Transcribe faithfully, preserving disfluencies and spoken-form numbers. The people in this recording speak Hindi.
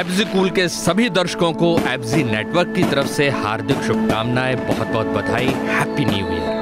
एबज़ीकूल के सभी दर्शकों को एबज़ी नेटवर्क की तरफ से हार्दिक शुभकामनाएं, बहुत बहुत बधाई, हैप्पी न्यू ईयर।